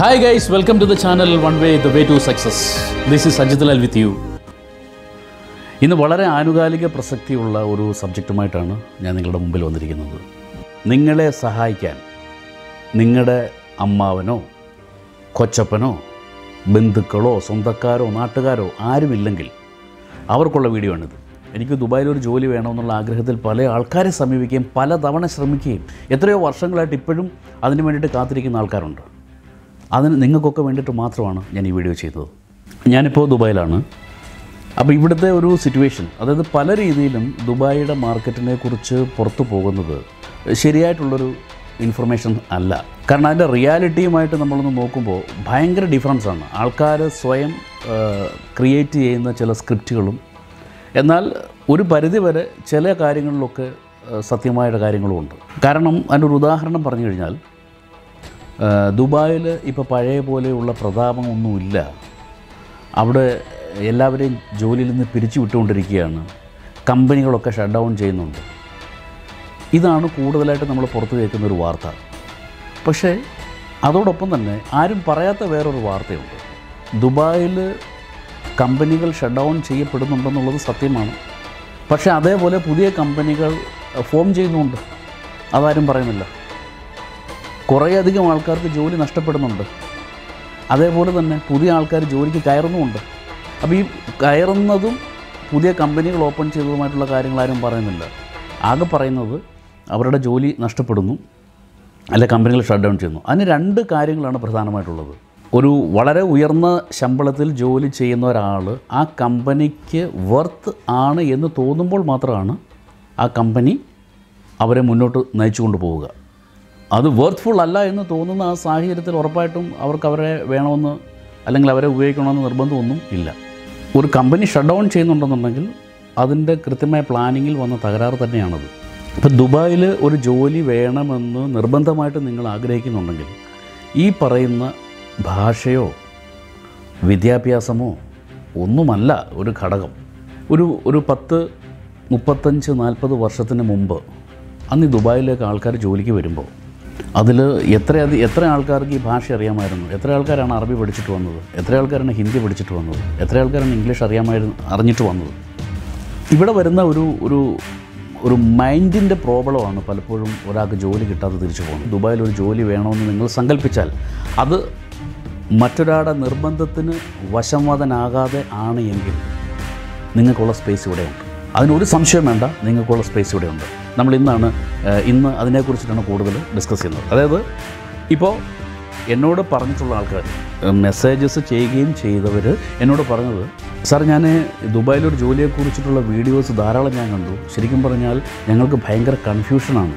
Hi guys, welcome to the channel One Way, The Way to Success. This is Sajid Lal with you. In the വളരെ ആനുകാലിക പ്രസക്തിയുള്ള ഒരു സബ്ജക്റ്റുമായിട്ടാണ് ഞാൻ നിങ്ങളുടെ മുമ്പിൽ വന്നിരിക്കുന്നത്. നിങ്ങളെ സഹായിക്കാൻ നിങ്ങളുടെ അമ്മാവനോ കൊച്ചപ്പനോ ബന്ധുക്കളോ സ്വന്തക്കാരോ നാട്ടുകാരോ ആരുമില്ലെങ്കിൽ അവർക്കുള്ള വീഡിയോ ആണിത്. എനിക്ക് ദുബായിൽ ഒരു ജോലി വേണമെന്നുള്ള ആഗ്രഹത്തിൽ പല ആൾക്കാരെ സമീപിക്കുകയും പല തവണ ശ്രമിക്കുകയും എത്രയോ വർഷങ്ങളായിട്ട് ഇപ്പോഴും അതിനു വേണ്ടിയിട്ട് കാത്തിരിക്കുന്ന ആൾക്കാരുണ്ട്. അതിന് നിങ്ങൾക്കൊക്കെ വേണ്ടിയിട്ട് മാത്രമാണ് ഞാൻ ഈ വീഡിയോ ചെയ്തത്. ഞാനിപ്പോൾ ദുബായിലാണ്. അപ്പോൾ ഇവിടുത്തെ ഒരു സിറ്റുവേഷൻ, അതായത് പല രീതിയിലും ദുബായിയുടെ മാർക്കറ്റിനെ കുറിച്ച് പുറത്തു പോകുന്നത് ശരിയായിട്ടുള്ളൊരു ഇൻഫർമേഷൻ അല്ല. കാരണം അതിൻ്റെ റിയാലിറ്റിയുമായിട്ട് നമ്മളൊന്ന് നോക്കുമ്പോൾ ഭയങ്കര ഡിഫറൻസാണ്. ആൾക്കാർ സ്വയം ക്രിയേറ്റ് ചെയ്യുന്ന ചില സ്ക്രിപ്റ്റുകളും, എന്നാൽ ഒരു പരിധിവരെ ചില കാര്യങ്ങളിലൊക്കെ സത്യമായ കാര്യങ്ങളുമുണ്ട്. കാരണം അതിൻ്റെ ഒരു ഉദാഹരണം പറഞ്ഞു കഴിഞ്ഞാൽ, ദുബായിൽ ഇപ്പോൾ പഴയ പോലെയുള്ള പ്രതാപമൊന്നുമില്ല. അവിടെ എല്ലാവരെയും ജോലിയിൽ നിന്ന് പിരിച്ചു വിട്ടുകൊണ്ടിരിക്കുകയാണ്. കമ്പനികളൊക്കെ ഷട്ട് ഡൗൺ ചെയ്യുന്നുണ്ട്. ഇതാണ് കൂടുതലായിട്ട് നമ്മൾ പുറത്ത് കേൾക്കുന്നൊരു വാർത്ത. പക്ഷേ അതോടൊപ്പം തന്നെ ആരും പറയാത്ത വേറൊരു വാർത്തയുണ്ട്. ദുബായിൽ കമ്പനികൾ ഷട്ട് ഡൗൺ ചെയ്യപ്പെടുന്നുണ്ടെന്നുള്ളത് സത്യമാണ്. പക്ഷേ അതേപോലെ പുതിയ കമ്പനികൾ ഫോം ചെയ്യുന്നുണ്ട്. അതാരും പറയുന്നില്ല. കുറേയധികം ആൾക്കാർക്ക് ജോലി നഷ്ടപ്പെടുന്നുണ്ട്. അതേപോലെ തന്നെ പുതിയ ആൾക്കാർ ജോലിക്ക് കയറുന്നുമുണ്ട്. അപ്പോൾ ഈ കയറുന്നതും പുതിയ കമ്പനികൾ ഓപ്പൺ ചെയ്തതുമായിട്ടുള്ള കാര്യങ്ങൾ ആരും പറയുന്നില്ല. ആകെ പറയുന്നത് അവരുടെ ജോലി നഷ്ടപ്പെടുന്നു, അല്ല കമ്പനികൾ ഷട്ട് ഡൗൺ ചെയ്യുന്നു. അതിന് രണ്ട് കാര്യങ്ങളാണ് പ്രധാനമായിട്ടുള്ളത്. ഒരു വളരെ ഉയർന്ന ശമ്പളത്തിൽ ജോലി ചെയ്യുന്ന ഒരാൾ ആ കമ്പനിക്ക് വർത്ത് ആണ് എന്ന് തോന്നുമ്പോൾ മാത്രമാണ് ആ കമ്പനി അവരെ മുന്നോട്ട് നയിച്ചു കൊണ്ടുപോവുക. അത് വർത്ത്ഫുൾ അല്ല എന്ന് തോന്നുന്ന ആ സാഹചര്യത്തിൽ ഉറപ്പായിട്ടും അവർക്ക് അവരെ വേണമെന്ന് അല്ലെങ്കിൽ അവരെ ഉപയോഗിക്കണമെന്ന് നിർബന്ധമൊന്നും ഇല്ല. ഒരു കമ്പനി ഷട്ട് ഡൗൺ ചെയ്യുന്നുണ്ടെന്നുണ്ടെങ്കിൽ അതിൻ്റെ കൃത്യമായ പ്ലാനിങ്ങിൽ വന്ന തകരാറ് തന്നെയാണത്. ഇപ്പോൾ ദുബായിൽ ഒരു ജോലി വേണമെന്ന് നിർബന്ധമായിട്ട് നിങ്ങൾ ആഗ്രഹിക്കുന്നുണ്ടെങ്കിൽ ഈ പറയുന്ന ഭാഷയോ വിദ്യാഭ്യാസമോ ഒന്നുമല്ല ഒരു ഘടകം. ഒരു 10, 35, 40 വർഷത്തിന് മുമ്പ് അന്ന് ദുബായിലേക്ക് ആൾക്കാർ ജോലിക്ക് വരുമ്പോൾ അതിൽ എത്ര ആൾക്കാർക്ക് ഈ ഭാഷ അറിയാമായിരുന്നു? എത്ര ആൾക്കാരാണ് അറബി പഠിച്ചിട്ട് വന്നത്? എത്ര ആൾക്കാരാണ് ഹിന്ദി പഠിച്ചിട്ട് വന്നത്? എത്ര ആൾക്കാരാണ് ഇംഗ്ലീഷ് അറിഞ്ഞിട്ട് വന്നത്? ഇവിടെ വരുന്ന ഒരു മൈൻഡിൻ്റെ പ്രോബ്ലമാണ് പലപ്പോഴും ഒരാൾക്ക് ജോലി കിട്ടാതെ തിരിച്ചു പോകുന്നത്. ദുബായിൽ ഒരു ജോലി വേണമെന്ന് നിങ്ങൾ സങ്കല്പിച്ചാൽ അത് മറ്റൊരാളുടെ നിർബന്ധത്തിന് വശംവദനാകാതെ ആണ് എങ്കിൽ നിങ്ങൾക്കുള്ള സ്പേസ് ഇവിടെയുണ്ട്. അതിനൊരു സംശയം വേണ്ട, നിങ്ങൾക്കുള്ള സ്പേസ് ഇവിടെയുണ്ട്. നമ്മൾ ഇന്ന് അതിനെക്കുറിച്ചിട്ടാണ് കൂടുതൽ ഡിസ്കസ് ചെയ്യുന്നത്. അതായത് ഇപ്പോൾ എന്നോട് പറഞ്ഞിട്ടുള്ള ആൾക്കാർ, മെസ്സേജസ് ചെയ്യുകയും ചെയ്തവർ എന്നോട് പറഞ്ഞത്, സാർ ഞാൻ ദുബായിലൊരു ജോലിയെക്കുറിച്ചിട്ടുള്ള വീഡിയോസ് ധാരാളം ഞാൻ കണ്ടു. ശരിക്കും പറഞ്ഞാൽ ഞങ്ങൾക്ക് ഭയങ്കര കൺഫ്യൂഷനാണ്.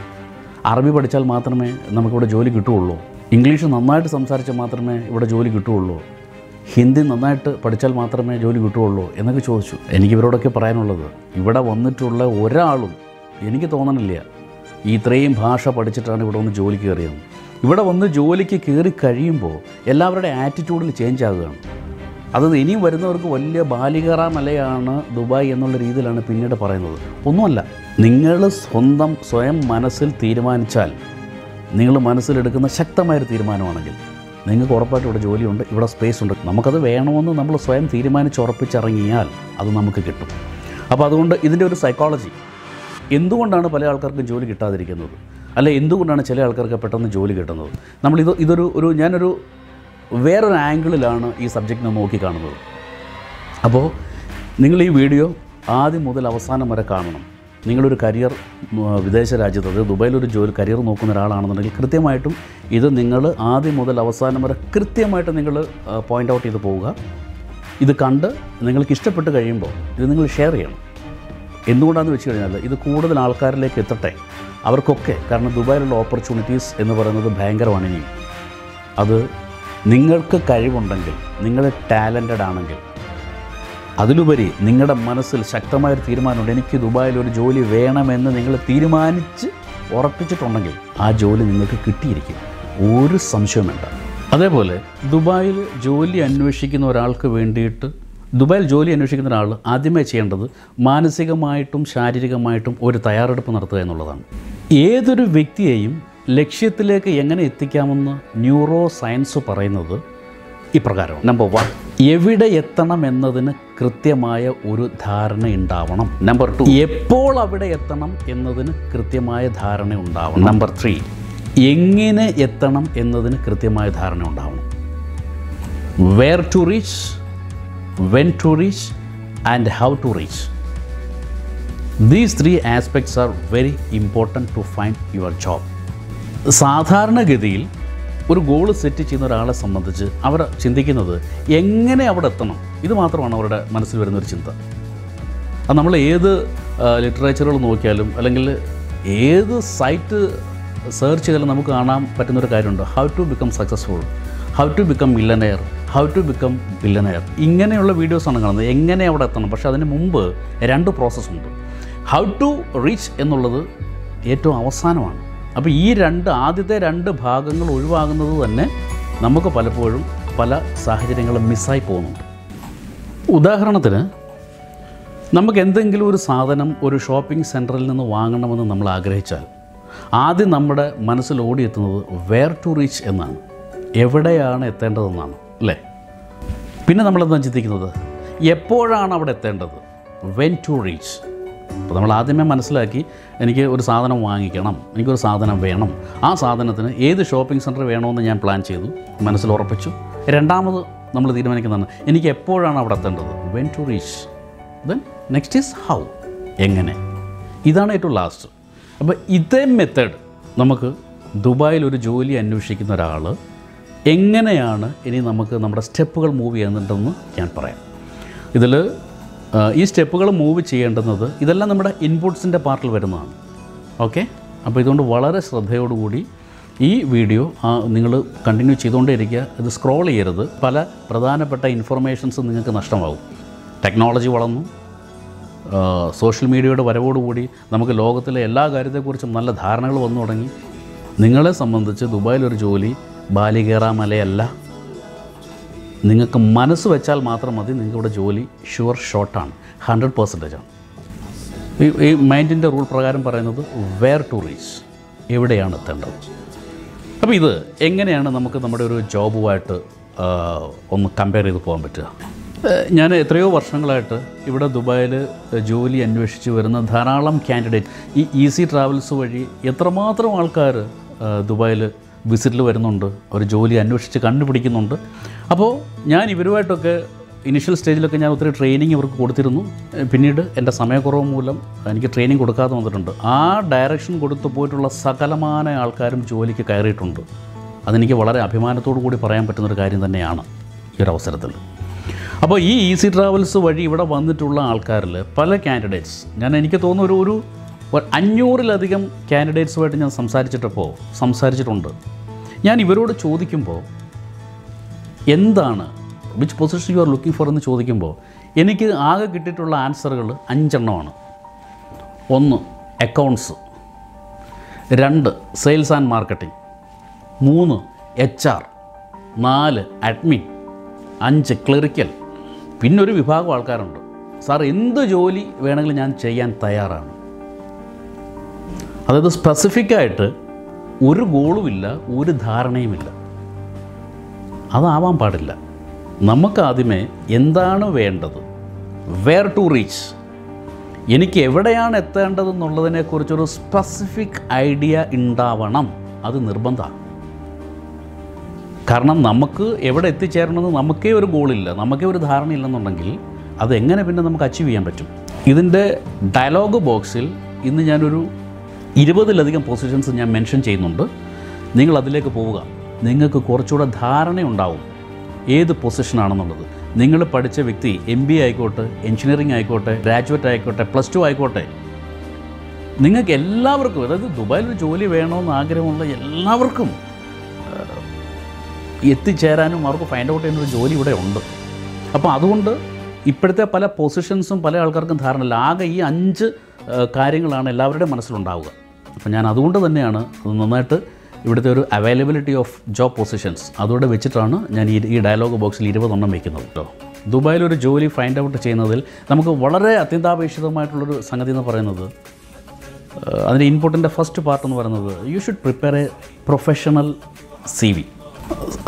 അറബി പഠിച്ചാൽ മാത്രമേ നമുക്കിവിടെ ജോലി കിട്ടുകയുള്ളൂ. ഇംഗ്ലീഷ് നന്നായിട്ട് സംസാരിച്ചാൽ മാത്രമേ ഇവിടെ ജോലി കിട്ടുകയുള്ളൂ. ഹിന്ദി നന്നായിട്ട് പഠിച്ചാൽ മാത്രമേ ജോലി കിട്ടുകയുള്ളൂ എന്നൊക്കെ ചോദിച്ചു. എനിക്കിവരോടൊക്കെ പറയാനുള്ളത്, ഇവിടെ വന്നിട്ടുള്ള ഒരാളും എനിക്ക് തോന്നണില്ല ഈ ഇത്രയും ഭാഷ പഠിച്ചിട്ടാണ് ഇവിടെ വന്ന് ജോലിക്ക് കയറിയത്. ഇവിടെ വന്ന് ജോലിക്ക് കയറി കഴിയുമ്പോൾ എല്ലാവരുടെ ആറ്റിറ്റ്യൂഡിൽ ചേഞ്ച് ആകുകയാണ്. അത് ഇനിയും വരുന്നവർക്ക് വലിയ ബാലികറ മലയാണ് ദുബായ് എന്നുള്ള രീതിയിലാണ് പിന്നീട് പറയുന്നത്. ഒന്നുമല്ല, നിങ്ങൾ സ്വയം മനസ്സിൽ തീരുമാനിച്ചാൽ, നിങ്ങൾ മനസ്സിലെടുക്കുന്ന ശക്തമായൊരു തീരുമാനമാണെങ്കിൽ നിങ്ങൾക്ക് ഉറപ്പായിട്ട് ഇവിടെ ജോലിയുണ്ട്, ഇവിടെ സ്പേസ് ഉണ്ട്. നമുക്കത് വേണമെന്ന് നമ്മൾ സ്വയം തീരുമാനിച്ചുറപ്പിച്ചിറങ്ങിയാൽ അത് നമുക്ക് കിട്ടും. അപ്പോൾ അതുകൊണ്ട് ഇതിൻ്റെ ഒരു സൈക്കോളജി, എന്തുകൊണ്ടാണ് പല ആൾക്കാർക്കും ജോലി കിട്ടാതിരിക്കുന്നത്, അല്ലെ എന്തുകൊണ്ടാണ് ചില ആൾക്കാർക്ക് പെട്ടെന്ന് ജോലി കിട്ടുന്നത്, ഇതൊരു ഞാനൊരു വേറൊരു ആംഗിളിലാണ് ഈ സബ്ജക്റ്റിനെ നോക്കിക്കാണുന്നത്. അപ്പോൾ നിങ്ങൾ ഈ വീഡിയോ ആദ്യം മുതൽ അവസാനം വരെ കാണണം. നിങ്ങളൊരു കരിയർ വിദേശ രാജ്യത്ത്, അതായത് ദുബായിലൊരു ജോലി കരിയർ നോക്കുന്ന ഒരാളാണെന്നുണ്ടെങ്കിൽ കൃത്യമായിട്ടും ഇത് നിങ്ങൾ ആദ്യം മുതൽ അവസാനം വരെ കൃത്യമായിട്ട് നിങ്ങൾ പോയിൻ്റ് ഔട്ട് ചെയ്ത് പോവുക. ഇത് കണ്ട് നിങ്ങൾക്ക് ഇഷ്ടപ്പെട്ട് കഴിയുമ്പോൾ ഇത് നിങ്ങൾ ഷെയർ ചെയ്യണം. എന്തുകൊണ്ടാണെന്ന് വെച്ച് കഴിഞ്ഞാൽ ഇത് കൂടുതൽ ആൾക്കാരിലേക്ക് എത്തട്ടെ, അവർക്കൊക്കെ. കാരണം ദുബായിലുള്ള ഓപ്പർച്യൂണിറ്റീസ് എന്ന് പറയുന്നത് ഭയങ്കരമാണ്. ഇനി അത് നിങ്ങൾക്ക് കഴിവുണ്ടെങ്കിൽ, നിങ്ങൾ ടാലൻറ്റഡ് ആണെങ്കിൽ, അതിലുപരി നിങ്ങളുടെ മനസ്സിൽ ശക്തമായൊരു തീരുമാനമുണ്ട്, എനിക്ക് ദുബായിലൊരു ജോലി വേണമെന്ന് നിങ്ങൾ തീരുമാനിച്ച് ഉറപ്പിച്ചിട്ടുണ്ടെങ്കിൽ ആ ജോലി നിങ്ങൾക്ക് കിട്ടിയിരിക്കും, ഒരു സംശയവുമില്ല. അതേപോലെ ദുബായിൽ ജോലി അന്വേഷിക്കുന്ന ഒരാൾക്ക് വേണ്ടിയിട്ട്, ദുബായിൽ ജോലി അന്വേഷിക്കുന്ന ഒരാൾ ആദ്യമേ ചെയ്യേണ്ടത് മാനസികമായിട്ടും ശാരീരികമായിട്ടും ഒരു തയ്യാറെടുപ്പ് നടത്തുക എന്നുള്ളതാണ്. ഏതൊരു വ്യക്തിയെയും ലക്ഷ്യത്തിലേക്ക് എങ്ങനെ എത്തിക്കാമെന്ന് ന്യൂറോ സയൻസ് പറയുന്നത് ഇപ്രകാരം. നമ്പർ 1, എവിടെ എത്തണം എന്നതിന് കൃത്യമായ ഒരു ധാരണ ഉണ്ടാവണം. നമ്പർ 2, എപ്പോൾ അവിടെ എത്തണം എന്നതിന് കൃത്യമായ ധാരണ ഉണ്ടാവണം. നമ്പർ 3, എങ്ങനെ എത്തണം എന്നതിന് കൃത്യമായ ധാരണ ഉണ്ടാവണം. Where to reach, when to reach and how to reach. These three aspects are very important to find your job. സാധാരണഗതിയിൽ ഒരു ഗോൾ സെറ്റ് ചെയ്യുന്ന ഒരാളെ സംബന്ധിച്ച് അവർ ചിന്തിക്കുന്നത് എങ്ങനെ അവിടെ എത്തണം, ഇത് മാത്രമാണ് അവരുടെ മനസ്സിൽ വരുന്നൊരു ചിന്ത. അത് നമ്മൾ ഏത് ലിറ്ററേച്ചറുകൾ നോക്കിയാലും അല്ലെങ്കിൽ ഏത് സൈറ്റ് സെർച്ച് ചെയ്താലും നമുക്ക് കാണാൻ പറ്റുന്നൊരു കാര്യമുണ്ട്. How to become successful, how to become millionaire, how to become billionaire, ഇങ്ങനെയുള്ള വീഡിയോസാണ് കാണുന്നത്. എങ്ങനെ അവിടെ എത്തണം, പക്ഷേ അതിന് മുമ്പ് രണ്ട് പ്രോസസ്സുണ്ട്. ഹൗ ടു റീച്ച് എന്നുള്ളത് ഏറ്റവും അവസാനമാണ്. അപ്പോൾ ഈ ആദ്യത്തെ രണ്ട് ഭാഗങ്ങൾ ഒഴിവാകുന്നത് തന്നെ നമുക്ക് പലപ്പോഴും പല സാഹചര്യങ്ങളും മിസ്സായി പോകുന്നുണ്ട്. ഉദാഹരണത്തിന്, നമുക്ക് എന്തെങ്കിലും ഒരു സാധനം ഒരു ഷോപ്പിംഗ് സെൻറ്ററിൽ നിന്ന് വാങ്ങണമെന്ന് നമ്മൾ ആഗ്രഹിച്ചാൽ ആദ്യം നമ്മുടെ മനസ്സിൽ ഓടിയെത്തുന്നത് വെയർ ടു റീച്ച് എന്നാണ്, എവിടെയാണ് എത്തേണ്ടതെന്നാണ്, അല്ലേ? പിന്നെ നമ്മളെന്താണ് ചിന്തിക്കുന്നത്, എപ്പോഴാണ് അവിടെ എത്തേണ്ടത്, വെൻ ടു റീച്ച്. അപ്പോൾ നമ്മൾ ആദ്യമേ മനസ്സിലാക്കി എനിക്ക് ഒരു സാധനം വാങ്ങിക്കണം, എനിക്കൊരു സാധനം വേണം, ആ സാധനത്തിന് ഏത് ഷോപ്പിംഗ് സെൻറ്റർ വേണമെന്ന് ഞാൻ പ്ലാൻ ചെയ്തു, മനസ്സിൽ ഉറപ്പിച്ചു. രണ്ടാമത് നമ്മൾ തീരുമാനിക്കുന്നതാണ് എനിക്ക് എപ്പോഴാണ് അവിടെ എത്തേണ്ടത്, when to reach. Then next is how, എങ്ങനെ. ഇതാണ് ഏറ്റവും ലാസ്റ്റ്. അപ്പോൾ ഇതേ മെത്തേഡ് നമുക്ക് ദുബായിൽ ഒരു ജോലി അന്വേഷിക്കുന്ന ഒരാൾ എങ്ങനെയാണ് ഇനി നമുക്ക് നമ്മുടെ സ്റ്റെപ്പുകൾ മൂവ് ചെയ്യുന്നുണ്ടെന്ന് ഞാൻ പറയാം. ഇതിൽ ഈ സ്റ്റെപ്പുകൾ മൂവ് ചെയ്യേണ്ടുന്നത് ഇതെല്ലാം നമ്മുടെ ഇൻപുട്സിൻ്റെ പാർട്ടിൽ വരുന്നതാണ്. ഓക്കെ, അപ്പോൾ ഇതുകൊണ്ട് വളരെ ശ്രദ്ധയോടുകൂടി ഈ വീഡിയോ നിങ്ങൾ കണ്ടിന്യൂ ചെയ്തുകൊണ്ടേ ഇരിക്കുക. ഇത് സ്ക്രോൾ ചെയ്യരുത്, പല പ്രധാനപ്പെട്ട ഇൻഫർമേഷൻസ് നിങ്ങൾക്ക് നഷ്ടമാകും. ടെക്നോളജി വളർന്നു, സോഷ്യൽ മീഡിയയുടെ വരവോടുകൂടി നമുക്ക് ലോകത്തിലെ എല്ലാ കാര്യത്തെക്കുറിച്ചും നല്ല ധാരണകൾ വന്നു തുടങ്ങി. നിങ്ങളെ സംബന്ധിച്ച് ദുബായിലൊരു ജോലി ബാലി കയറാൻ മലയല്ല. നിങ്ങൾക്ക് മനസ്സ് വെച്ചാൽ മാത്രം മതി, നിങ്ങൾക്കിവിടെ ജോലി ഷുവർ ഷോട്ടാണ്, 100%. ഈ മൈൻഡിൻ്റെ റൂൾ പ്രകാരം പറയുന്നത് വെയർ ടു റീച്ച്, എവിടെയാണ് എത്തേണ്ടത്. അപ്പോൾ ഇത് എങ്ങനെയാണ് നമുക്ക് നമ്മുടെ ഒരു ജോബുമായിട്ട് ഒന്ന് കമ്പയർ ചെയ്ത് പോകാൻ പറ്റുക. ഞാൻ എത്രയോ വർഷങ്ങളായിട്ട് ഇവിടെ ദുബായിൽ ജോലി അന്വേഷിച്ച് വരുന്ന ധാരാളം കാൻഡിഡേറ്റ്, ഈ ഈസി ട്രാവൽസ് വഴി എത്രമാത്രം ആൾക്കാർ ദുബായിൽ വിസിറ്റിൽ വരുന്നുണ്ട്, ഒരു ജോലി അന്വേഷിച്ച് കണ്ടുപിടിക്കുന്നുണ്ട്. അപ്പോൾ ഞാൻ ഇവരുമായിട്ടൊക്കെ ഇനിഷ്യൽ സ്റ്റേജിലൊക്കെ ഞാൻ ഒത്തിരി ട്രെയിനിങ് ഇവർക്ക് കൊടുത്തിരുന്നു. പിന്നീട് എൻ്റെ സമയക്കുറവ് മൂലം എനിക്ക് ട്രെയിനിങ് കൊടുക്കാതെ വന്നിട്ടുണ്ട്. ആ ഡയറക്ഷൻ കൊടുത്തു പോയിട്ടുള്ള സകലമായ ആൾക്കാരും ജോലിക്ക് കയറിയിട്ടുണ്ട്. അതെനിക്ക് വളരെ അഭിമാനത്തോടു കൂടി പറയാൻ പറ്റുന്നൊരു കാര്യം തന്നെയാണ് ഈ ഒരു അവസരത്തിൽ. അപ്പോൾ ഈ ഈസി ട്രാവൽസ് വഴി ഇവിടെ വന്നിട്ടുള്ള ആൾക്കാരിൽ പല കാൻഡിഡേറ്റ്സ്, എനിക്ക് തോന്നുന്ന ഒരു 500-ലധികം കാൻഡിഡേറ്റ്സുമായിട്ട് ഞാൻ സംസാരിച്ചിട്ടുണ്ട്. ഞാൻ ഇവരോട് ചോദിക്കുമ്പോൾ എന്താണ് which position you are looking for എന്ന് ചോദിക്കുമ്പോൾ എനിക്ക് ആകെ കിട്ടിയിട്ടുള്ള ആൻസറുകൾ 5 എണ്ണമാണ്. 1 accounts, 2 sales and marketing, 3 HR, 4 admin, 5 clerical. പിന്നൊരു വിഭാഗം ആൾക്കാരുണ്ട്, സാർ എന്ത് ജോലി വേണമെങ്കിലും ഞാൻ ചെയ്യാൻ തയ്യാറാണ്. അതായത് സ്പെസിഫിക്കായിട്ട് ഒരു ഗോളുമില്ല, ഒരു ധാരണയുമില്ല. അതാവാൻ പാടില്ല. നമുക്കാദ്യമേ എന്താണ് വേണ്ടത്, വെയർ ടു റീച്ച്, എനിക്ക് എവിടെയാണ് എത്തേണ്ടതെന്നുള്ളതിനെക്കുറിച്ചൊരു സ്പെസിഫിക് ഐഡിയ ഉണ്ടാവണം. അത് നിർബന്ധമാണ്. കാരണം നമുക്ക് എവിടെ എത്തിച്ചേരണമെന്ന് നമുക്കേ ഒരു ഗോളില്ല, നമുക്കേ ഒരു ധാരണയില്ലെന്നുണ്ടെങ്കിൽ അതെങ്ങനെ പിന്നെ നമുക്ക് അച്ചീവ് ചെയ്യാൻ പറ്റും. ഇതിൻ്റെ ഡയലോഗ് ബോക്സിൽ ഇന്ന് ഞാനൊരു 20-ലധികം പൊസിഷൻസ് ഞാൻ മെൻഷൻ ചെയ്യുന്നുണ്ട്. നിങ്ങളതിലേക്ക് പോവുക, നിങ്ങൾക്ക് കുറച്ചുകൂടെ ധാരണയുണ്ടാവും ഏത് പൊസിഷനാണെന്നുള്ളത്. നിങ്ങൾ പഠിച്ച വ്യക്തി MBA ആയിക്കോട്ടെ, എഞ്ചിനീയറിംഗ് ആയിക്കോട്ടെ, ഗ്രാജുവേറ്റ് ആയിക്കോട്ടെ, +2 ആയിക്കോട്ടെ, നിങ്ങൾക്ക് എല്ലാവർക്കും, അതായത് ദുബായിൽ ജോലി വേണമെന്ന് ആഗ്രഹമുള്ള എല്ലാവർക്കും എത്തിച്ചേരാനും അവർക്ക് ഫൈൻഡ് ഔട്ട് ചെയ്യുന്നൊരു ജോലി ഇവിടെ ഉണ്ട്. അപ്പോൾ അതുകൊണ്ട് ഇപ്പോഴത്തെ പല പൊസിഷൻസും പല ആൾക്കാർക്കും ധാരണയില്ല. ആകെ ഈ 5 കാര്യങ്ങളാണ് എല്ലാവരുടെയും മനസ്സിലുണ്ടാവുക. അപ്പോൾ ഞാൻ അതുകൊണ്ട് തന്നെയാണ് അത് നന്നായിട്ട് ഇവിടുത്തെ ഒരു അവൈലബിലിറ്റി ഓഫ് ജോബ് പൊസിഷൻസ് അതോടെ വെച്ചിട്ടാണ് ഞാൻ ഈ ഡയലോഗ് ബോക്സിൽ 20 എണ്ണം വയ്ക്കുന്നത് കേട്ടോ. ദുബായിലൊരു ജോലി ഫൈൻഡ് ഔട്ട് ചെയ്യുന്നതിൽ നമുക്ക് വളരെ അത്യന്താപേക്ഷിതമായിട്ടുള്ളൊരു സംഗതി എന്ന് പറയുന്നത് അതിൻ്റെ ഇമ്പോർട്ടൻ്റ് ഫസ്റ്റ് പാർട്ട് എന്ന് പറയുന്നത് you should prepare a professional C V.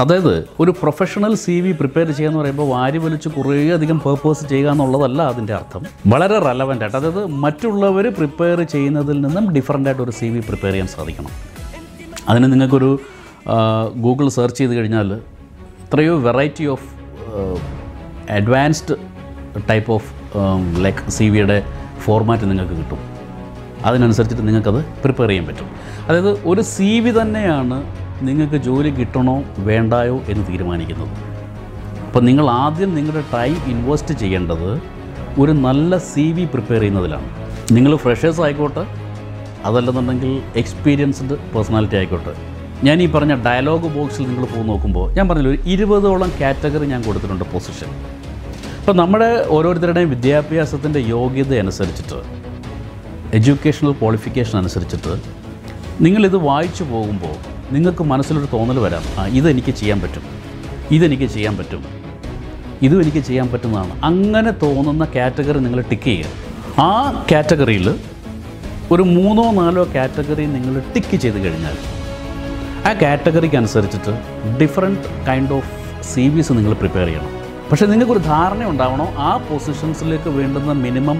അതായത് ഒരു പ്രൊഫഷണൽ സി വി പ്രിപ്പയർ ചെയ്യുക എന്ന് പറയുമ്പോൾ വാരി വലിച്ച് കുറേ അധികം പേർപ്പേഴ്സ് ചെയ്യുക എന്നുള്ളതല്ല അതിൻ്റെ അർത്ഥം. വളരെ റെലവൻ്റ് ആയിട്ട്, അതായത് മറ്റുള്ളവർ പ്രിപ്പയർ ചെയ്യുന്നതിൽ നിന്നും ഡിഫറൻ്റായിട്ട് ഒരു സി വി പ്രിപ്പയർ ചെയ്യാൻ സാധിക്കണം. അതിന് നിങ്ങൾക്കൊരു ഗൂഗിൾ സെർച്ച് ചെയ്ത് കഴിഞ്ഞാൽ എത്രയോ variety of advanced type of like C വിയുടെ ഫോർമാറ്റ് നിങ്ങൾക്ക് കിട്ടും. അതിനനുസരിച്ചിട്ട് നിങ്ങൾക്കത് പ്രിപ്പയർ ചെയ്യാൻ പറ്റും. അതായത് ഒരു സി വി തന്നെയാണ് നിങ്ങൾക്ക് ജോലി കിട്ടണോ വേണ്ടായോ എന്ന് തീരുമാനിക്കുന്നത്. അപ്പോൾ നിങ്ങൾ ആദ്യം നിങ്ങളുടെ ടൈം ഇൻവെസ്റ്റ് ചെയ്യേണ്ടത് ഒരു നല്ല സി വി പ്രിപ്പയർ ചെയ്യുന്നതിലാണ്. നിങ്ങൾ ഫ്രഷേഴ്സ് ആയിക്കോട്ടെ, അതല്ലെന്നുണ്ടെങ്കിൽ എക്സ്പീരിയൻസ്ഡ് പേഴ്സണാലിറ്റി ആയിക്കോട്ടെ, ഞാൻ ഈ പറഞ്ഞ ഡയലോഗ് ബോക്സിൽ നിങ്ങൾ പോയി നോക്കുമ്പോൾ ഞാൻ പറഞ്ഞില്ല, ഒരു 20ഓളം കാറ്റഗറി ഞാൻ കൊടുത്തിട്ടുണ്ട് പൊസിഷൻ. അപ്പോൾ നമ്മുടെ ഓരോരുത്തരുടെയും വിദ്യാഭ്യാസത്തിൻ്റെ യോഗ്യത അനുസരിച്ചിട്ട്, എഡ്യൂക്കേഷണൽ ക്വാളിഫിക്കേഷൻ അനുസരിച്ചിട്ട് നിങ്ങളിത് വായിച്ചു പോകുമ്പോൾ നിങ്ങൾക്ക് മനസ്സിലൊരു തോന്നൽ വരാം, ഇതെനിക്ക് ചെയ്യാൻ പറ്റും, ഇതെനിക്ക് ചെയ്യാൻ പറ്റും, ഇതും എനിക്ക് ചെയ്യാൻ പറ്റുന്നതാണ്. അങ്ങനെ തോന്നുന്ന കാറ്റഗറി നിങ്ങൾ ടിക്ക് ചെയ്യുക. ആ കാറ്റഗറിയിൽ ഒരു 3 or 4 കാറ്റഗറി നിങ്ങൾ ടിക്ക് ചെയ്ത് കഴിഞ്ഞാൽ ആ കാറ്റഗറിക്ക് അനുസരിച്ചിട്ട് ഡിഫറെൻറ്റ് കൈൻഡ് ഓഫ് സി വിസ് നിങ്ങൾ പ്രിപ്പയർ ചെയ്യണം. പക്ഷേ നിങ്ങൾക്കൊരു ധാരണ ഉണ്ടാവണോ ആ പൊസിഷൻസിലേക്ക് വേണ്ടുന്ന മിനിമം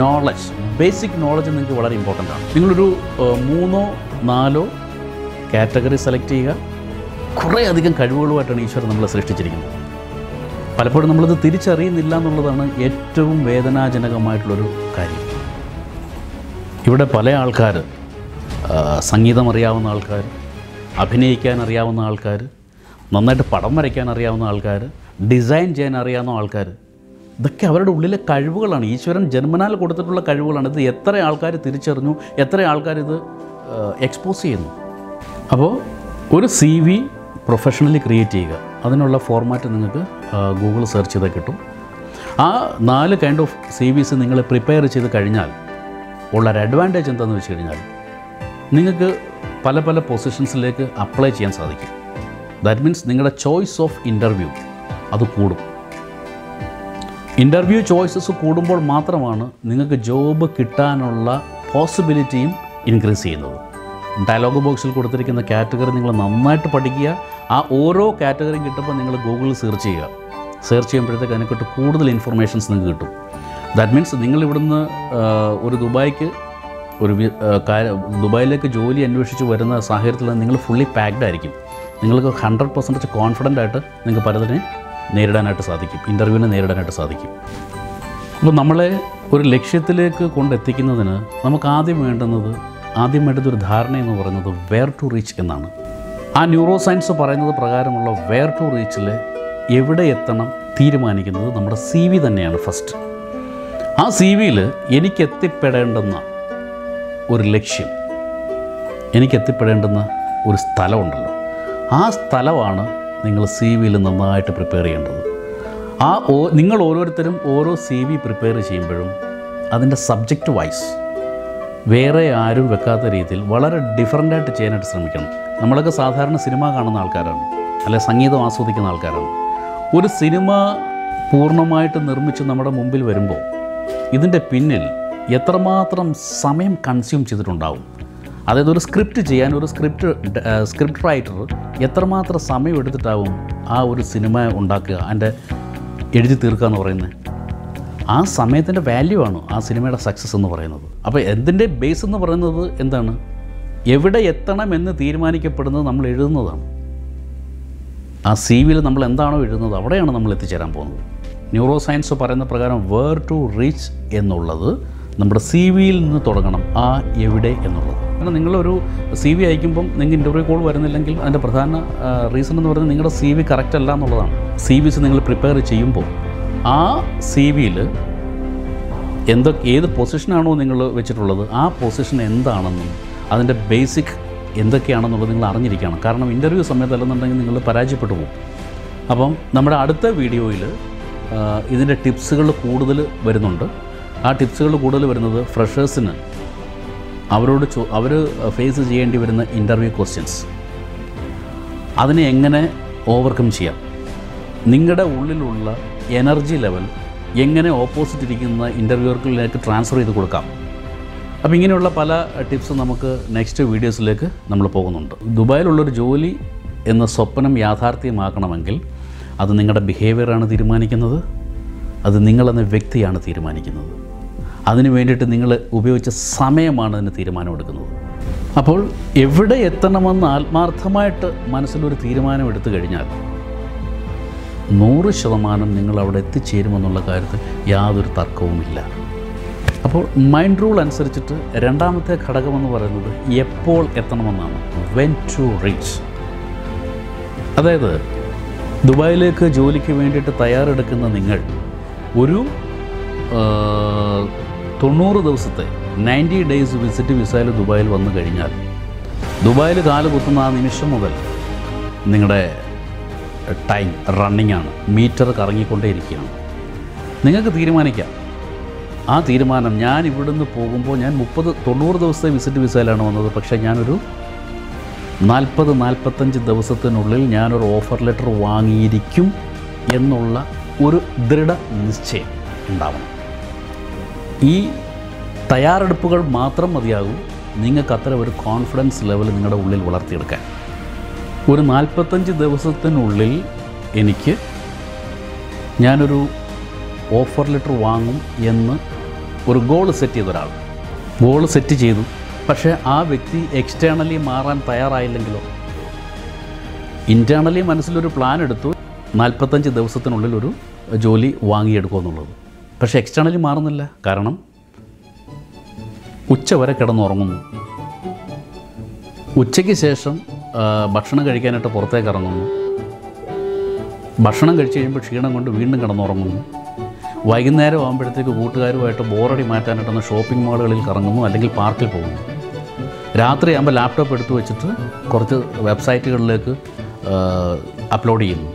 നോളജ്, ബേസിക് നോളജ് നിങ്ങൾക്ക് വളരെ ഇമ്പോർട്ടൻ്റ് ആണ്. നിങ്ങളൊരു 3or 4 കാറ്റഗറി സെലക്ട് ചെയ്യുക. കുറേ അധികം കഴിവുകളുമായിട്ടാണ് ഈശ്വരൻ നമ്മളെ സൃഷ്ടിച്ചിരിക്കുന്നത്. പലപ്പോഴും നമ്മളിത് തിരിച്ചറിയുന്നില്ല എന്നുള്ളതാണ് ഏറ്റവും വേദനാജനകമായിട്ടുള്ളൊരു കാര്യം. ഇവിടെ പല ആൾക്കാർ, സംഗീതം അറിയാവുന്ന ആൾക്കാർ, അഭിനയിക്കാൻ അറിയാവുന്ന ആൾക്കാർ, നന്നായിട്ട് പടം വരയ്ക്കാൻ അറിയാവുന്ന ആൾക്കാർ, ഡിസൈൻ ചെയ്യാൻ അറിയാവുന്ന ആൾക്കാർ, ഇതൊക്കെ അവരുടെ ഉള്ളിലെ കഴിവുകളാണ്, ഈശ്വരൻ ജന്മനാൽ കൊടുത്തിട്ടുള്ള കഴിവുകളാണ്. ഇത് എത്ര ആൾക്കാർ തിരിച്ചറിഞ്ഞു, എത്ര ആൾക്കാർ ഇത് എക്സ്പോസ് ചെയ്യുന്നു. അപ്പോൾ ഒരു സി വി പ്രൊഫഷണലി ക്രിയേറ്റ് ചെയ്യുക. അതിനുള്ള ഫോർമാറ്റ് നിങ്ങൾക്ക് ഗൂഗിൾ സെർച്ച് ചെയ്താൽ കിട്ടും. ആ 4 കൈൻഡ് ഓഫ് സി വിസ് നിങ്ങൾ പ്രിപ്പയർ ചെയ്ത് കഴിഞ്ഞാൽ ഉള്ളൊരു അഡ്വാൻറ്റേജ് എന്താണെന്ന് വെച്ച് കഴിഞ്ഞാൽ നിങ്ങൾക്ക് പല പല പൊസിഷൻസിലേക്ക് അപ്ലൈ ചെയ്യാൻ സാധിക്കും. ദാറ്റ് മീൻസ് നിങ്ങളുടെ ചോയ്സ് ഓഫ് ഇൻ്റർവ്യൂ അത് കൂടും. ഇൻ്റർവ്യൂ ചോയ്സസ് കൂടുമ്പോൾ മാത്രമാണ് നിങ്ങൾക്ക് ജോബ് കിട്ടാനുള്ള പോസിബിലിറ്റിയും ഇൻക്രീസ് ചെയ്യുന്നത്. ഡയലോഗ് ബോക്സിൽ കൊടുത്തിരിക്കുന്ന കാറ്റഗറി നിങ്ങൾ നന്നായിട്ട് പഠിക്കുക. ആ ഓരോ കാറ്റഗറിയും കിട്ടുമ്പോൾ നിങ്ങൾ ഗൂഗിളിൽ സെർച്ച് ചെയ്യുക. സെർച്ച് ചെയ്യുമ്പോഴത്തേക്ക് അതിനെക്കുറിച്ച് കൂടുതൽ ഇൻഫർമേഷൻസ് നിങ്ങൾക്ക് കിട്ടും. ദാറ്റ് മീൻസ് നിങ്ങൾ ഇവിടുന്ന് ഒരു ദുബായിലേക്ക് ജോലി അന്വേഷിച്ച് വരുന്ന സാഹചര്യത്തിൽ നിങ്ങൾ ഫുള്ളി പാക്ഡ് ആയിരിക്കും. നിങ്ങൾക്ക് 100% കോൺഫിഡൻ്റ് ആയിട്ട് നിങ്ങൾക്ക് പലതിനെ നേരിടാനായിട്ട് സാധിക്കും, ഇൻ്റർവ്യൂവിനെ നേരിടാനായിട്ട് സാധിക്കും. അപ്പോൾ നമ്മളെ ഒരു ലക്ഷ്യത്തിലേക്ക് കൊണ്ടെത്തിക്കുന്നതിന് നമുക്ക് ആദ്യം വേണ്ടത് ഒരു ധാരണ എന്ന് പറയുന്നത് വെയർ ടു റീച്ച് എന്നാണ്. ആ ന്യൂറോ സയൻസ് പറയുന്നത് പ്രകാരമുള്ള വെയർ ടു റീച്ചിൽ എവിടെ എത്തണം തീരുമാനിക്കുന്നത് നമ്മുടെ സി വി തന്നെയാണ് ഫസ്റ്റ്. ആ സി വിയിൽ എനിക്കെത്തിപ്പെടേണ്ടുന്ന ഒരു ലക്ഷ്യം, എനിക്കെത്തിപ്പെടേണ്ടുന്ന ഒരു സ്ഥലമുണ്ടല്ലോ, ആ സ്ഥലമാണ് നിങ്ങൾ സി വിയിൽ നന്നായിട്ട് പ്രിപ്പയർ ചെയ്യേണ്ടത്. നിങ്ങൾ ഓരോരുത്തരും ഓരോ സി വി പ്രിപ്പയർ ചെയ്യുമ്പോഴും അതിൻ്റെ സബ്ജക്റ്റ് വൈസ് വേറെ ആരും വെക്കാത്ത രീതിയിൽ വളരെ ഡിഫറൻ്റായിട്ട് ചെയ്യാനായിട്ട് ശ്രമിക്കണം. നമ്മളൊക്കെ സാധാരണ സിനിമ കാണുന്ന ആൾക്കാരാണ്, അല്ലെ സംഗീതം ആസ്വദിക്കുന്ന ആൾക്കാരാണ്. ഒരു സിനിമ പൂർണ്ണമായിട്ട് നിർമ്മിച്ച് നമ്മുടെ മുമ്പിൽ വരുമ്പോൾ ഇതിൻ്റെ പിന്നിൽ എത്രമാത്രം സമയം കൺസ്യൂം ചെയ്തിട്ടുണ്ടാവും. അതായത് ഒരു സ്ക്രിപ്റ്റ് ചെയ്യാൻ ഒരു സ്ക്രിപ്റ്റ് റൈറ്റർ എത്രമാത്രം സമയം എടുത്തിട്ടാവും ആ ഒരു സിനിമ ഉണ്ടാക്കുക, അതിൻ്റെ എഴുതി തീർക്കുക എന്ന് പറയുന്നത്. ആ സമയത്തിൻ്റെ വാല്യൂ ആണ് ആ സിനിമയുടെ സക്സസ് എന്ന് പറയുന്നത്. അപ്പോൾ എന്തിൻ്റെ ബേസ് എന്ന് പറയുന്നത് എന്താണ്? എവിടെ എത്തണമെന്ന് തീരുമാനിക്കപ്പെടുന്നത് നമ്മൾ എഴുതുന്നതാണ്. ആ സി വിയിൽ നമ്മൾ എന്താണോ എഴുതുന്നത് അവിടെയാണ് നമ്മൾ എത്തിച്ചേരാൻ പോകുന്നത്. ന്യൂറോ സയൻസ് പറയുന്ന പ്രകാരം വേർ ടു റീച്ച് എന്നുള്ളത് നമ്മുടെ സി വിയിൽ നിന്ന് തുടങ്ങണം, ആ എവിടെ എന്നുള്ളത്. കാരണം നിങ്ങളൊരു സി വി അയക്കുമ്പം നിങ്ങൾക്ക് ഇൻ്റർവ്യൂ കോൾ വരുന്നില്ലെങ്കിൽ അതിൻ്റെ പ്രധാന റീസൺ എന്ന് പറയുന്നത് നിങ്ങളുടെ സി വി കറക്റ്റ് അല്ല എന്നുള്ളതാണ്. സി വിസ് നിങ്ങൾ പ്രിപ്പയർ ചെയ്യുമ്പോൾ ആ സി വിയിൽ ഏത് പൊസിഷനാണോ നിങ്ങൾ വെച്ചിട്ടുള്ളത് ആ പൊസിഷൻ എന്താണെന്നും അതിൻ്റെ ബേസിക് എന്തൊക്കെയാണെന്നുള്ളത് നിങ്ങൾ അറിഞ്ഞിരിക്കണം. കാരണം ഇൻ്റർവ്യൂ സമയത്ത് അല്ലെന്നുണ്ടെങ്കിൽ നിങ്ങൾ പരാജയപ്പെട്ടു പോകും. അപ്പം നമ്മുടെ അടുത്ത വീഡിയോയിൽ ഇതിൻ്റെ ടിപ്സുകൾ കൂടുതൽ വരുന്നുണ്ട്. ആ ടിപ്സുകൾ കൂടുതൽ വരുന്നത് ഫ്രഷേഴ്സിന് അവർ ഫേസ് ചെയ്യേണ്ടി വരുന്ന ഇൻ്റർവ്യൂ ക്വസ്റ്റ്യൻസ്, അതിനെ എങ്ങനെ ഓവർകം ചെയ്യാം, നിങ്ങളുടെ ഉള്ളിലുള്ള എനർജി ലെവൽ എങ്ങനെ ഓപ്പോസിറ്റ് ഇരിക്കുന്ന ഇൻ്റർവ്യൂവർക്ക് ട്രാൻസ്ഫർ ചെയ്ത് കൊടുക്കാം, അപ്പോൾ ഇങ്ങനെയുള്ള പല ടിപ്സ് നമുക്ക് നെക്സ്റ്റ് വീഡിയോസിലേക്ക് നമ്മൾ പോകുന്നുണ്ട്. ദുബായിലുള്ള ഒരു ജോലി എന്ന സ്വപ്നം യാഥാർത്ഥ്യമാക്കണമെങ്കിൽ അത് നിങ്ങളുടെ ബിഹേവിയറാണ് തീരുമാനിക്കുന്നത്, അത് നിങ്ങളെന്ന വ്യക്തിയാണ് തീരുമാനിക്കുന്നത്, അതിനു വേണ്ടിയിട്ട് നിങ്ങൾ ഉപയോഗിച്ച സമയമാണ് അതിന് തീരുമാനമെടുക്കുന്നത്. അപ്പോൾ എവിടെ എത്തണമെന്ന് ആത്മാർത്ഥമായിട്ട് മനസ്സിലൊരു തീരുമാനമെടുത്തു കഴിഞ്ഞാൽ 100% നിങ്ങളവിടെ എത്തിച്ചേരുമെന്നുള്ള കാര്യത്തിൽ യാതൊരു തർക്കവുമില്ല. അപ്പോൾ മൈൻഡ് റൂൾ അനുസരിച്ചിട്ട് രണ്ടാമത്തെ ഘടകമെന്ന് പറയുന്നത് എപ്പോൾ എത്തണമെന്നാണ്, വെൻ ടു റീച്ച്. അതായത് ദുബായിലേക്ക് ജോലിക്ക് വേണ്ടിയിട്ട് തയ്യാറെടുക്കുന്ന നിങ്ങൾ ഒരു 90 ദിവസത്തെ 90 ഡേയ്സ് വിസിറ്റ് വിസയിൽ ദുബായിൽ വന്നു കഴിഞ്ഞാൽ ദുബായിൽ കാല് കുത്തുന്ന ആ നിമിഷം മുതൽ നിങ്ങളുടെ ടൈം റണ്ണിംഗ് ആണ്, മീറ്റർ കറങ്ങിക്കൊണ്ടേയിരിക്കുകയാണ്. നിങ്ങൾക്ക് തീരുമാനിക്കാം, ആ തീരുമാനം ഞാൻ ഇവിടുന്ന് പോകുമ്പോൾ ഞാൻ 90 ദിവസത്തെ വിസിറ്റ് വിസയിലാണ് വന്നത്, പക്ഷേ ഞാനൊരു 40-45 ദിവസത്തിനുള്ളിൽ ഞാനൊരു ഓഫർ ലെറ്റർ വാങ്ങിയിരിക്കും എന്നുള്ള ഒരു ദൃഢ നിശ്ചയം ഉണ്ടാവണം. ഈ തയ്യാറെടുപ്പുകൾ മാത്രം മതിയാകും നിങ്ങൾക്ക് അത്തരം ഒരു കോൺഫിഡൻസ് ലെവൽ നിങ്ങളുടെ ഉള്ളിൽ വളർത്തിയെടുക്കാൻ. ഒരു 45 ദിവസത്തിനുള്ളിൽ ഞാനൊരു ഓഫർ ലെറ്റർ വാങ്ങും എന്ന് ഒരു ഗോൾ സെറ്റ് ചെയ്ത ഒരാൾ ഗോൾ സെറ്റ് ചെയ്തു, പക്ഷേ ആ വ്യക്തി എക്സ്റ്റേണലി മാറാൻ തയ്യാറായില്ലെങ്കിലോ? ഇൻറ്റേർണലി മനസ്സിലൊരു പ്ലാൻ എടുത്തു 45 ദിവസത്തിനുള്ളിൽ ഒരു ജോലി വാങ്ങിയെടുക്കുമെന്നുള്ളത്, പക്ഷേ എക്സ്റ്റേണലി മാറുന്നില്ല. കാരണം ഉച്ചവരെ കിടന്നുറങ്ങുന്നു, ഉച്ചയ്ക്ക് ശേഷം ഭക്ഷണം കഴിക്കാനായിട്ട് പുറത്തേക്ക് ഇറങ്ങുന്നു, ഭക്ഷണം കഴിച്ച് കഴിയുമ്പോൾ ക്ഷീണം കൊണ്ട് വീണ്ടും കിടന്നുറങ്ങുന്നു, വൈകുന്നേരം ആകുമ്പോഴത്തേക്ക് കൂട്ടുകാരുമായിട്ട് ബോറടി മാറ്റാനായിട്ടൊന്ന് ഷോപ്പിംഗ് മാളുകളിൽ കറങ്ങുന്നു, അല്ലെങ്കിൽ പാർക്കിൽ പോകുന്നു, രാത്രിയാകുമ്പോൾ ലാപ്ടോപ്പ് എടുത്തു വെച്ചിട്ട് കുറച്ച് വെബ്സൈറ്റുകളിലേക്ക് അപ്ലോഡ് ചെയ്യുന്നു,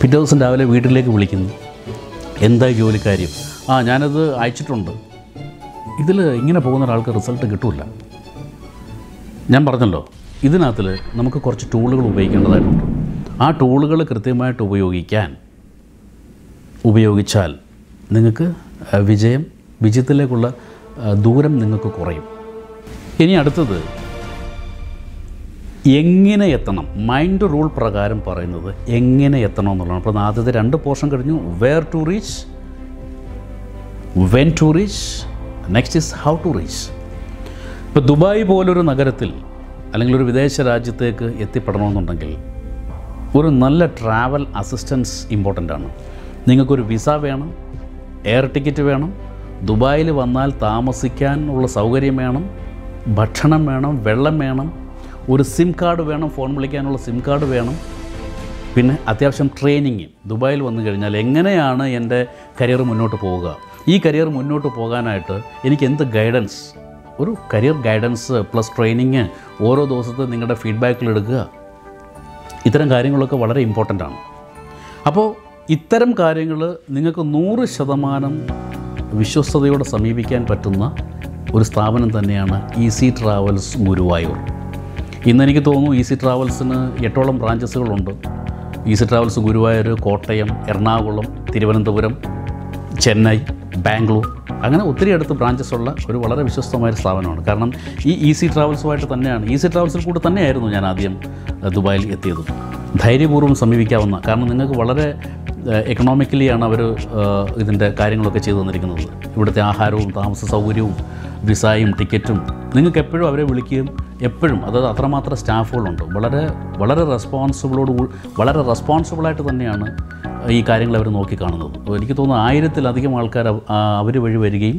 പിറ്റേ ദിവസം രാവിലെ വീട്ടിലേക്ക് വിളിക്കുന്നു, എന്തായി ജോലിക്കാര്യം, ആ ഞാനത് അയച്ചിട്ടുണ്ട്. ഇതിൽ ഇങ്ങനെ പോകുന്ന ഒരാൾക്ക് റിസൾട്ട് കിട്ടില്ല. ഞാൻ പറഞ്ഞല്ലോ, ഇതിനകത്തിൽ നമുക്ക് കുറച്ച് ടൂളുകൾ ഉപയോഗിക്കേണ്ടതായിട്ടുണ്ട്. ആ ടൂളുകൾ കൃത്യമായിട്ട് ഉപയോഗിച്ചാൽ നിങ്ങൾക്ക് വിജയത്തിലേക്കുള്ള ദൂരം നിങ്ങൾക്ക് കുറയും. ഇനി അടുത്തത് എങ്ങനെ എത്തണം. മൈൻഡ് റൂൾ പ്രകാരം പറയുന്നത് എങ്ങനെ എത്തണം എന്നുള്ളതാണ്. അപ്പോൾ ആദ്യത്തെ 2 പോർഷൻ കഴിഞ്ഞു, where to reach, when to reach, next is how to reach. ഇപ്പോൾ ദുബായ് പോലൊരു നഗരത്തിൽ അല്ലെങ്കിൽ ഒരു വിദേശ രാജ്യത്തേക്ക് എത്തിപ്പെടണമെന്നുണ്ടെങ്കിൽ ഒരു നല്ല ട്രാവൽ അസിസ്റ്റൻസ് ഇമ്പോർട്ടൻ്റ് ആണ്. നിങ്ങൾക്കൊരു വിസ വേണം, എയർ ടിക്കറ്റ് വേണം, ദുബായിൽ വന്നാൽ താമസിക്കാനുള്ള സൗകര്യം വേണം, ഭക്ഷണം വേണം, വെള്ളം വേണം, ഒരു സിം കാർഡ് വേണം, ഫോൺ വിളിക്കാനുള്ള സിം കാർഡ് വേണം, പിന്നെ അത്യാവശ്യം ട്രെയിനിങ്. ദുബായിൽ വന്നു കഴിഞ്ഞാൽ എങ്ങനെയാണ് എൻ്റെ കരിയർ മുന്നോട്ട് പോവുക, ഈ കരിയർ മുന്നോട്ട് പോകാനായിട്ട് എനിക്ക് എന്ത് ഗൈഡൻസ്, ഒരു കരിയർ ഗൈഡൻസ് പ്ലസ് ട്രെയിനിങ്, ഓരോ ദിവസത്തെ നിങ്ങളുടെ ഫീഡ്ബാക്കിലെടുക്കുക, ഇത്തരം കാര്യങ്ങളൊക്കെ വളരെ ഇമ്പോർട്ടൻ്റ് ആണ്. അപ്പോൾ ഇത്തരം കാര്യങ്ങൾ നിങ്ങൾക്ക് 100% വിശ്വസ്തയോടെ സമീപിക്കാൻ പറ്റുന്ന ഒരു സ്ഥാപനം തന്നെയാണ് ഈസി ട്രാവൽസ് ഗുരുവായൂർ. ഇന്നെനിക്ക് തോന്നുന്നു ഈസി ട്രാവൽസിന് 8ഓളം ബ്രാഞ്ചസുകളുണ്ട്. ഈസി ട്രാവൽസ് ഗുരുവായൂർ, കോട്ടയം, എറണാകുളം, തിരുവനന്തപുരം, ചെന്നൈ, ബാംഗ്ലൂർ, അങ്ങനെ ഒത്തിരി അടുത്ത് ബ്രാഞ്ചസുള്ള ഒരു വളരെ വിശ്വസ്തമായ സ്ഥാപനമാണ്. കാരണം ഈ ഈസി ട്രാവൽസുമായിട്ട് തന്നെയാണ്, ഈസി ട്രാവൽസിൽ കൂടെ തന്നെയായിരുന്നു ഞാൻ ആദ്യം ദുബായിൽ എത്തിയത്. ധൈര്യപൂർവ്വം സമീപിക്കാവുന്ന, കാരണം നിങ്ങൾക്ക് വളരെ എക്കണോമിക്കലിയാണ് അവർ ഇതിൻ്റെ കാര്യങ്ങളൊക്കെ ചെയ്തു തന്നിരിക്കുന്നത്. ഇവിടുത്തെ ആഹാരവും താമസ സൗകര്യവും വിസയും ടിക്കറ്റും നിങ്ങൾക്ക് എപ്പോഴും അവരെ വിളിക്കുകയും എപ്പോഴും, അതായത് അത്രമാത്രം സ്റ്റാഫുകളുണ്ട്, വളരെ വളരെ റെസ്പോൺസിബിളായിട്ട് തന്നെയാണ് ഈ കാര്യങ്ങൾ അവർ നോക്കിക്കാണുന്നത്. എനിക്ക് തോന്നുന്നു 1000-ലധികം ആൾക്കാർ അവർ വഴി വരികയും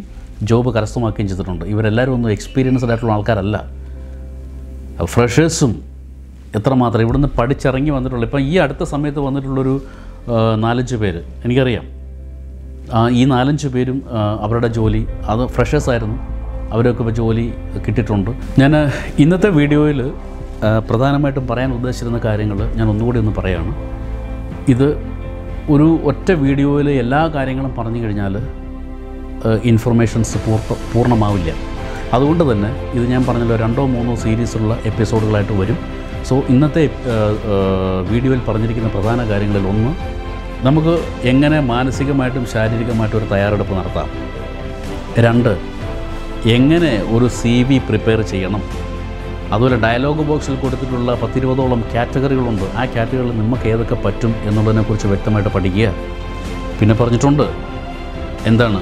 ജോബ് കരസ്ഥമാക്കുകയും ചെയ്തിട്ടുണ്ട്. ഇവരെല്ലാവരും ഒന്നും എക്സ്പീരിയൻസ്ഡ് ആയിട്ടുള്ള ആൾക്കാരല്ല, ഫ്രഷേഴ്സും എത്രമാത്രം ഇവിടുന്ന് പഠിച്ചിറങ്ങി വന്നിട്ടുള്ള, ഇപ്പം ഈ അടുത്ത സമയത്ത് വന്നിട്ടുള്ളൊരു 4-5 പേര് എനിക്കറിയാം. ഈ 4-5 പേരും അവരുടെ ജോലി, അത് ഫ്രഷേഴ്സായിരുന്നു, അവരൊക്കെ ഇപ്പോൾ ജോലി കിട്ടിയിട്ടുണ്ട്. ഞാൻ ഇന്നത്തെ വീഡിയോയിൽ പ്രധാനമായിട്ടും പറയാൻ ഉദ്ദേശിച്ചിരുന്ന കാര്യങ്ങൾ ഞാൻ ഒന്നുകൂടി ഒന്ന് പറയുകയാണ്. ഇത് ഒരു ഒറ്റ വീഡിയോയിൽ എല്ലാ കാര്യങ്ങളും പറഞ്ഞു കഴിഞ്ഞാൽ ഇൻഫർമേഷൻസ് പൂർണ്ണമാവില്ല. അതുകൊണ്ട് തന്നെ ഇത് ഞാൻ പറഞ്ഞല്ലോ 2-3 സീരീസുള്ള എപ്പിസോഡുകളായിട്ട് വരും. സോ ഇന്നത്തെ വീഡിയോയിൽ പറഞ്ഞിരിക്കുന്ന പ്രധാന കാര്യങ്ങളിൽ ഒന്ന്, നമുക്ക് എങ്ങനെ മാനസികമായിട്ടും ശാരീരികമായിട്ടും ഒരു തയ്യാറെടുപ്പ് നടത്താം. രണ്ട്, എങ്ങനെ ഒരു സി വി പ്രിപ്പയർ ചെയ്യണം. അതുപോലെ ഡയലോഗ് ബോക്സിൽ കൊടുത്തിട്ടുള്ള 10-20 കാറ്റഗറികളുണ്ട്. ആ കാറ്റഗറികളിൽ നമുക്ക് ഏതൊക്കെ പറ്റും എന്നുള്ളതിനെക്കുറിച്ച് വ്യക്തമായിട്ട് പഠിക്കുക. പിന്നെ പറഞ്ഞിട്ടുണ്ട് എന്താണ്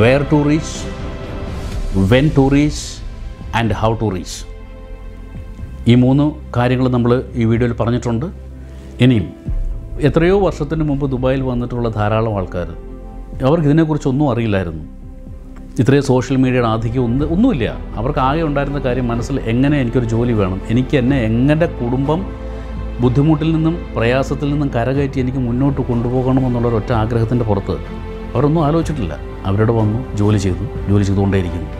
where to reach, when to reach and how to reach. ഈ 3 കാര്യങ്ങൾ നമ്മൾ ഈ വീഡിയോയിൽ പറഞ്ഞിട്ടുണ്ട്. ഇനിയും എത്രയോ വർഷത്തിന് മുമ്പ് ദുബായിൽ വന്നിട്ടുള്ള ധാരാളം ആൾക്കാർ, അവർക്കിതിനെക്കുറിച്ചൊന്നും അറിയില്ലായിരുന്നു. ഇത്രയും സോഷ്യൽ മീഡിയയുടെ ആധിക്യം ഒന്നുമില്ല. അവർക്ക് ആകെ ഉണ്ടായിരുന്ന കാര്യം മനസ്സിൽ എങ്ങനെ എനിക്കൊരു ജോലി വേണം, എനിക്ക് എന്നെ എങ്ങനെ കുടുംബം ബുദ്ധിമുട്ടിൽ നിന്നും പ്രയാസത്തിൽ നിന്നും കരകയറ്റി എനിക്ക് മുന്നോട്ട് കൊണ്ടുപോകണമെന്നുള്ളൊരൊറ്റ ആഗ്രഹത്തിൻ്റെ പുറത്ത് അവരൊന്നും ആലോചിച്ചിട്ടില്ല. അവരോട് വന്നു ജോലി ചെയ്തു, ജോലി ചെയ്തുകൊണ്ടേയിരിക്കുന്നു.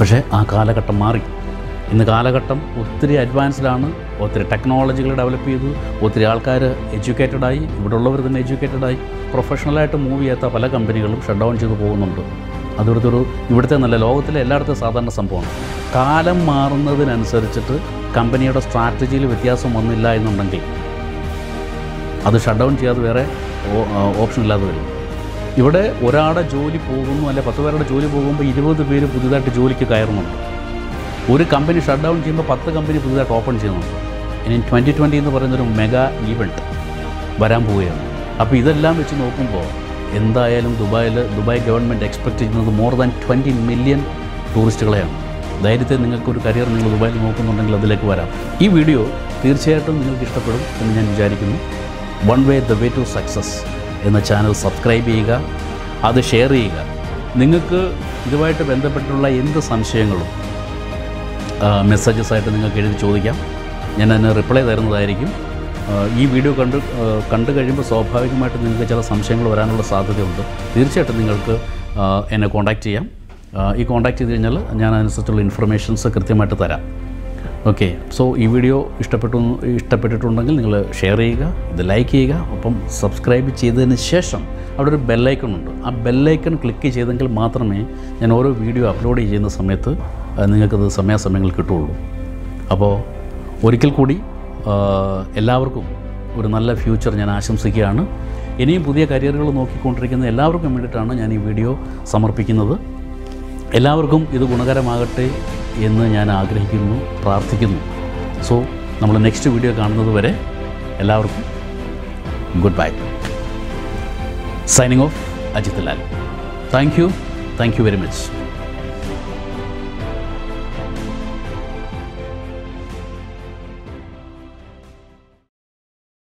പക്ഷേ ആ കാലഘട്ടം മാറി. ഇന്ന് കാലഘട്ടം ഒത്തിരി അഡ്വാൻസ്ഡാണ്. ഒത്തിരി ടെക്നോളജികൾ ഡെവലപ്പ് ചെയ്തു. ഒത്തിരി ആൾക്കാർ എഡ്യൂക്കേറ്റഡായി, ഇവിടെയുള്ളവർ തന്നെ എഡ്യൂക്കേറ്റഡായി. പ്രൊഫഷണലായിട്ട് മൂവ് ചെയ്യാത്ത പല കമ്പനികളും ഷട്ട് ഡൗൺ ചെയ്തു പോകുന്നുണ്ട്. അതിവിടുത്തെ ഇവിടുത്തെ നല്ല ലോകത്തിലെ എല്ലായിടത്തും സാധാരണ സംഭവമാണ്. കാലം മാറുന്നതിനനുസരിച്ചിട്ട് കമ്പനിയുടെ സ്ട്രാറ്റജിയിൽ വ്യത്യാസം വന്നില്ല എന്നുണ്ടെങ്കിൽ അത് ഷട്ട് ഡൗൺ ചെയ്യാതെ വേറെ ഓപ്ഷൻ ഇല്ലാതെ വരും. ഇവിടെ ഒരാളുടെ ജോലി പോകുന്നു, അല്ലെ 10 പേരുടെ ജോലി പോകുമ്പോൾ 20 പേര് പുതിയതായിട്ട് ജോലിക്ക് കയറുന്നുണ്ട്. ഒരു കമ്പനി ഷട്ട് ഡൗൺ ചെയ്യുമ്പോൾ 10 കമ്പനി പുതിയതായിട്ട് ഓപ്പൺ ചെയ്യുന്നുണ്ട്. ഇനി 2020 എന്ന് പറയുന്നൊരു മെഗാ ഈവൻറ്റ് വരാൻ പോവുകയാണ്. അപ്പോൾ ഇതെല്ലാം വെച്ച് നോക്കുമ്പോൾ എന്തായാലും ദുബായ് ഗവൺമെൻറ് എക്സ്പെക്റ്റ് ചെയ്യുന്നത് മോർ ദാൻ 20 മില്യൺ ടൂറിസ്റ്റുകളെയാണ്. ധൈര്യത്തിൽ നിങ്ങൾക്കൊരു കരിയർ നിങ്ങൾ ദുബായിൽ നോക്കുന്നുണ്ടെങ്കിൽ അതിലേക്ക് വരാം. ഈ വീഡിയോ തീർച്ചയായിട്ടും നിങ്ങൾക്ക് ഇഷ്ടപ്പെടും എന്ന് ഞാൻ വിചാരിക്കുന്നു. One way the way to success എന്ന ചാനൽ സബ്സ്ക്രൈബ് ചെയ്യുക, അത് ഷെയർ ചെയ്യുക. നിങ്ങൾക്ക് ഇതുമായിട്ട് ബന്ധപ്പെട്ടുള്ള എന്ത് സംശയങ്ങളും മെസ്സേജസായിട്ട് നിങ്ങൾക്ക് എഴുതി ചോദിക്കാം. ഞാൻ അതിന് റിപ്ലൈ തരുന്നതായിരിക്കും. ഈ വീഡിയോ കണ്ടു കഴിയുമ്പോൾ സ്വാഭാവികമായിട്ട് നിങ്ങൾക്ക് ചില സംശയങ്ങൾ വരാനുള്ള സാധ്യതയുണ്ട്. തീർച്ചയായിട്ടും നിങ്ങൾക്ക് എന്നെ കോൺടാക്റ്റ് ചെയ്യാം. ഈ കോൺടാക്റ്റ് ചെയ്ത് കഴിഞ്ഞാൽ ഞാൻ അതിനനുസരിച്ചുള്ള ഇൻഫർമേഷൻസ് കൃത്യമായിട്ട് തരാം. ഓക്കെ, സോ ഈ വീഡിയോ ഇഷ്ടപ്പെട്ടിട്ടുണ്ടെങ്കിൽ നിങ്ങൾ ഷെയർ ചെയ്യുക, ഇത് ലൈക്ക് ചെയ്യുക. ഒപ്പം സബ്സ്ക്രൈബ് ചെയ്തതിന് ശേഷം അവിടെ ഒരു ബെല്ലൈക്കൺ ഉണ്ട്. ആ ബെല്ലൈക്കൺ ക്ലിക്ക് ചെയ്തെങ്കിൽ മാത്രമേ ഞാൻ ഓരോ വീഡിയോ അപ്ലോഡ് ചെയ്യുന്ന സമയത്ത് നിങ്ങൾക്കത് സമയാസമയങ്ങൾ കിട്ടുകയുള്ളൂ. അപ്പോൾ ഒരിക്കൽ കൂടി എല്ലാവർക്കും ഒരു നല്ല ഫ്യൂച്ചർ ഞാൻ ആശംസിക്കുകയാണ്. ഇനിയും പുതിയ കരിയറുകൾ നോക്കിക്കൊണ്ടിരിക്കുന്ന എല്ലാവർക്കും വേണ്ടിയിട്ടാണ് ഞാൻ ഈ വീഡിയോ സമർപ്പിക്കുന്നത്. എല്ലാവർക്കും ഇത് ഗുണകരമാകട്ടെ എന്ന് ഞാൻ ആഗ്രഹിക്കുന്നു, പ്രാർത്ഥിക്കുന്നു. സോ നമ്മൾ നെക്സ്റ്റ് വീഡിയോ കാണുന്നത് വരെ എല്ലാവർക്കും good bye. Signing off, Ajith Lal. Thank you very much.